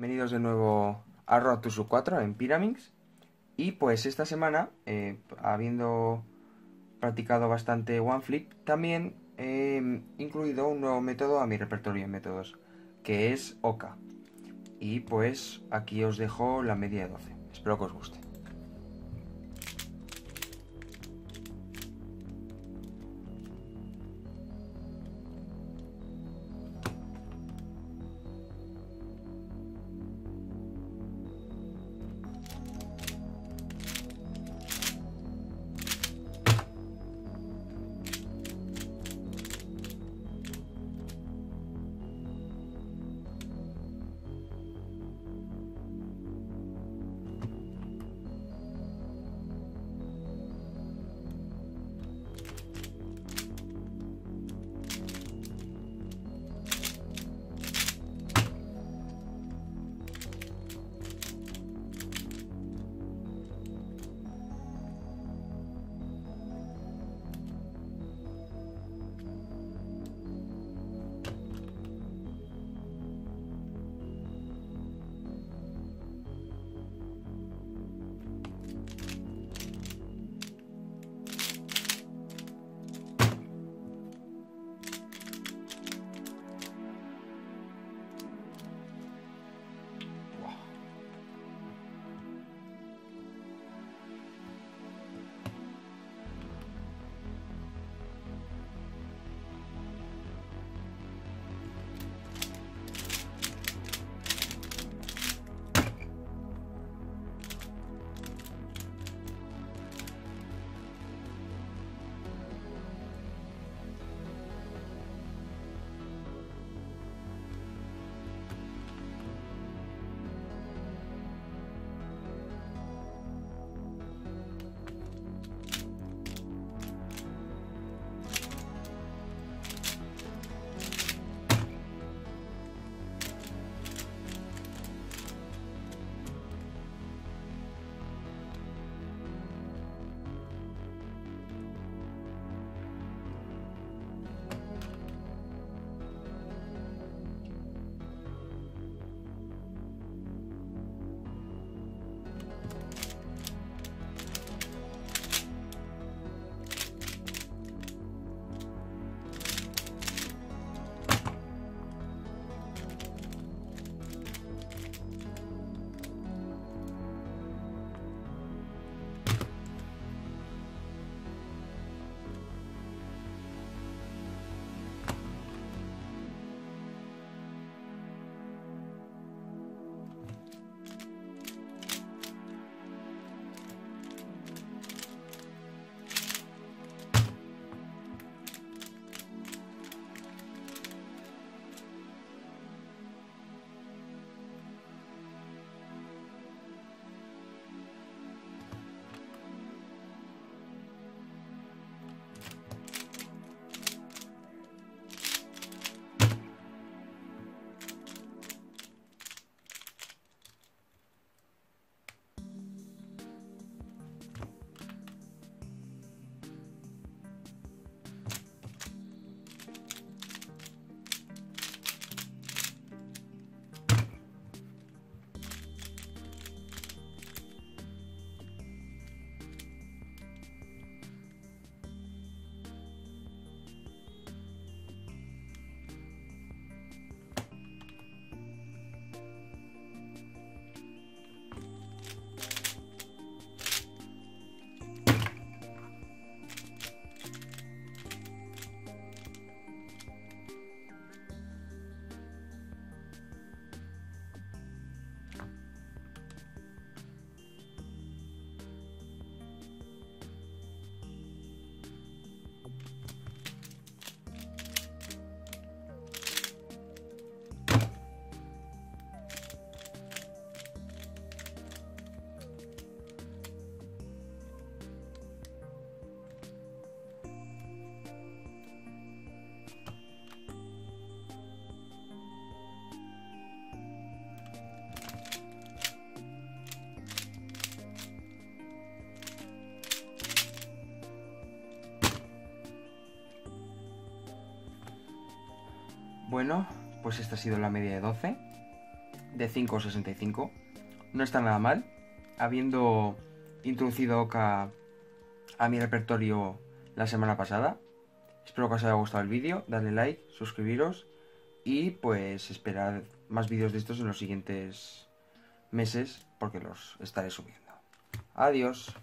Bienvenidos de nuevo a Road to Sub 4 en Pyraminx. Y pues esta semana, habiendo practicado bastante One Flip, también he incluido un nuevo método a mi repertorio de métodos, que es Oka. Y pues aquí os dejo la media de 12. Espero que os guste. Bueno, pues esta ha sido la media de 12 de 5,65. No está nada mal, habiendo introducido Oka a mi repertorio la semana pasada. Espero que os haya gustado el vídeo, dadle like, suscribiros y pues esperad más vídeos de estos en los siguientes meses porque los estaré subiendo. Adiós.